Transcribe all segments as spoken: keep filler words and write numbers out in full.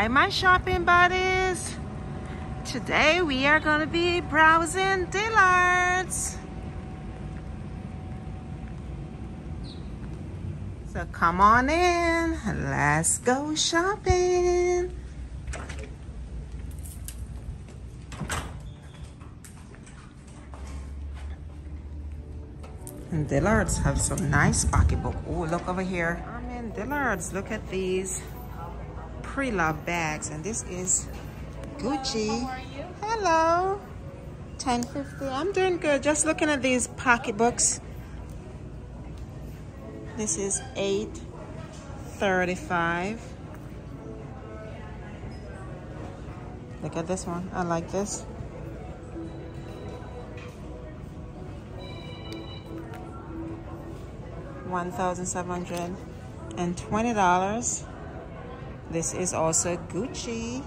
Hi my shopping buddies. Today we are going to be browsing Dillard's. So come on in, let's go shopping. And Dillard's have some nice pocketbook. Oh, look over here. I'm in Dillard's, look at these pre-loved bags, and this is Gucci. Hello, ten fifty. I'm doing good, just looking at these pocketbooks. This is eight thirty-five. Look at this one, I like this. one thousand seven hundred twenty dollars. This is also Gucci.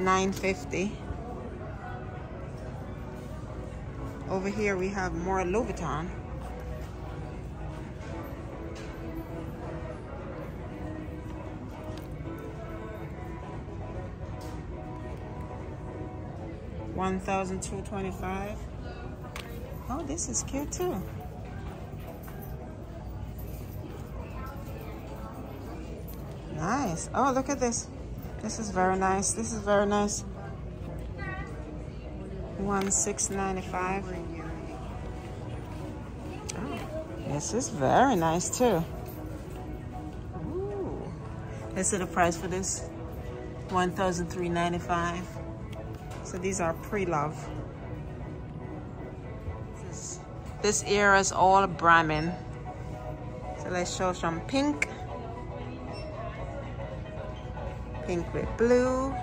nine fifty. Over here we have more Louis Vuitton. one thousand two hundred twenty-five dollars. Oh, this is cute too. Nice. Oh, look at this. This is very nice. This is very nice. one thousand six hundred ninety-five dollars. Oh, this is very nice too. Ooh. This is the price for this. one thousand three hundred ninety-five dollars. So these are pre-love. This is, this era is all Brahmin. So let's show some pink. Pink with blue.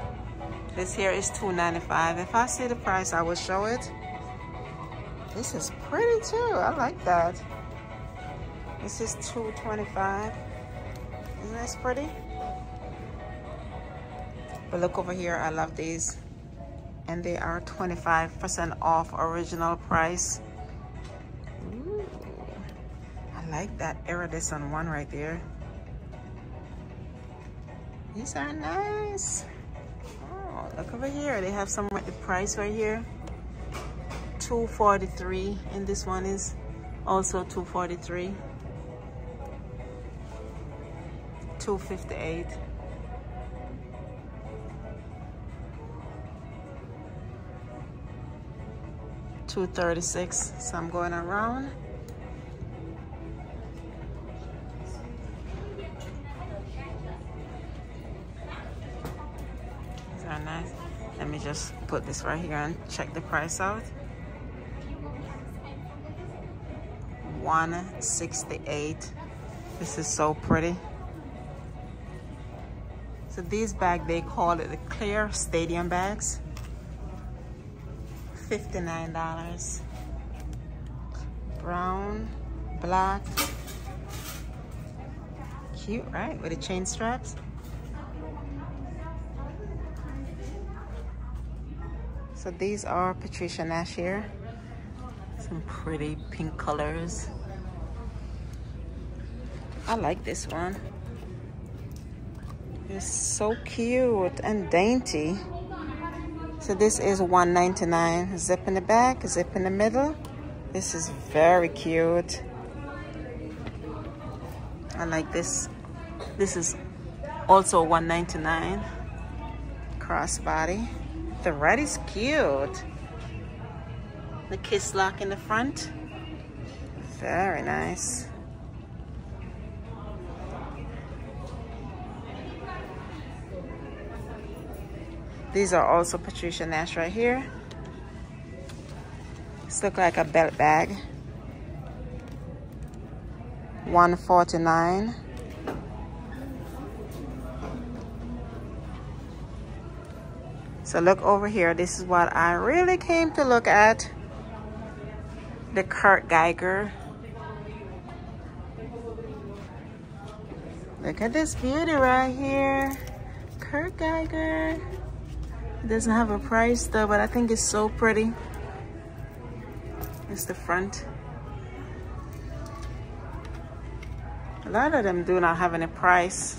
This here is two ninety-five. If I see the price, I will show it. This is pretty too. I like that. This is two twenty-five. Isn't this pretty? But look over here. I love these, and they are twenty-five percent off original price. Ooh, I like that iridescent one right there. These are nice. Oh, look over here. They have some with the price right here. two forty-three, and this one is also two forty-three. two fifty-eight. two thirty-six. So I'm going around. Nice. Let me just put this right here and check the price out. one sixty-eight. This is so pretty. So these bags, they call it the clear stadium bags. fifty-nine dollars. Brown, black. Cute, right? With the chain straps. So these are Patricia Nash here. Some pretty pink colors. I like this one. It's so cute and dainty. So this is one ninety-nine. Zip in the back, zip in the middle. This is very cute. I like this. This is also one ninety-nine. Crossbody. The red is cute. The kiss lock in the front. Very nice. These are also Patricia Nash right here. This looks like a belt bag. one forty-nine. So look over here, this is what I really came to look at. The Kurt Geiger. Look at this beauty right here. Kurt Geiger. It doesn't have a price though, but I think it's so pretty. It's the front. A lot of them do not have any price.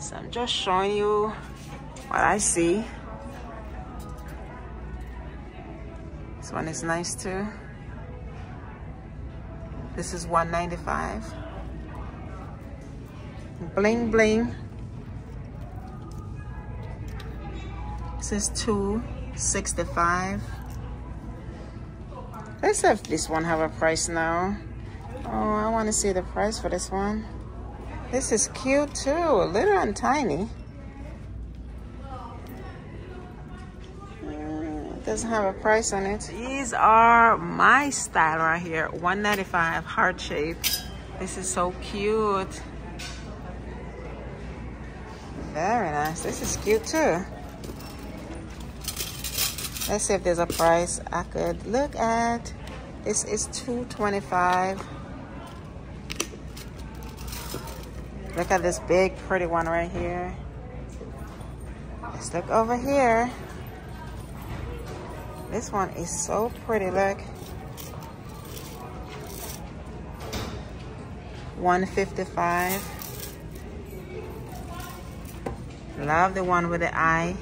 So I'm just showing you what I see. This one is nice too. This is one ninety-five. Bling bling. This is two sixty-five. Let's see if this one have a price now. Oh, I want to see the price for this one. This is cute too, little and tiny. Mm, it doesn't have a price on it. These are my style right here. one ninety-five, heart shape. This is so cute. Very nice. This is cute too. Let's see if there's a price I could look at. This is two twenty-five. Look at this big, pretty one right here. Let's look over here. This one is so pretty, look. one fifty-five. Love the one with the eye.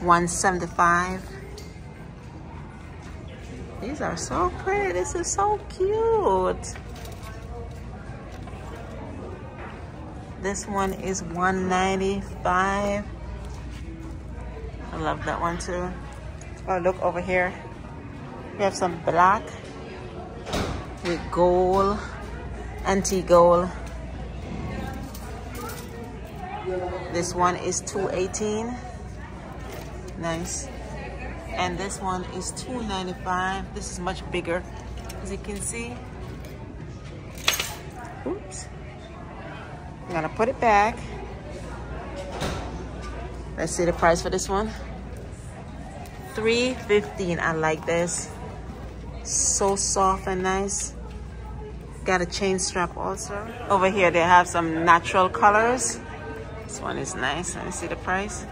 one seventy-five. These are so pretty. This is so cute. This one is one ninety-five. I love that one too. Oh, look over here. We have some black with gold, antique gold. This one is two eighteen. Nice. And this one is two ninety-five. This is much bigger, as you can see. Oops. I'm gonna put it back. Let's see the price for this one. three fifteen. I like this. So soft and nice. Got a chain strap also. Over here they have some natural colors. This one is nice. Let me see the price.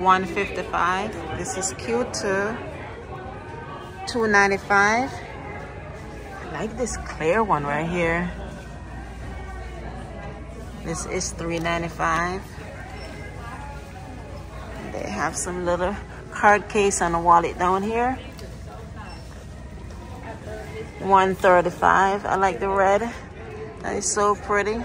one fifty-five. This is cute too. two ninety-five. I like this clear one right here. This is three ninety-five. They have some little card case and a wallet down here. one thirty-five. I like the red. That is so pretty.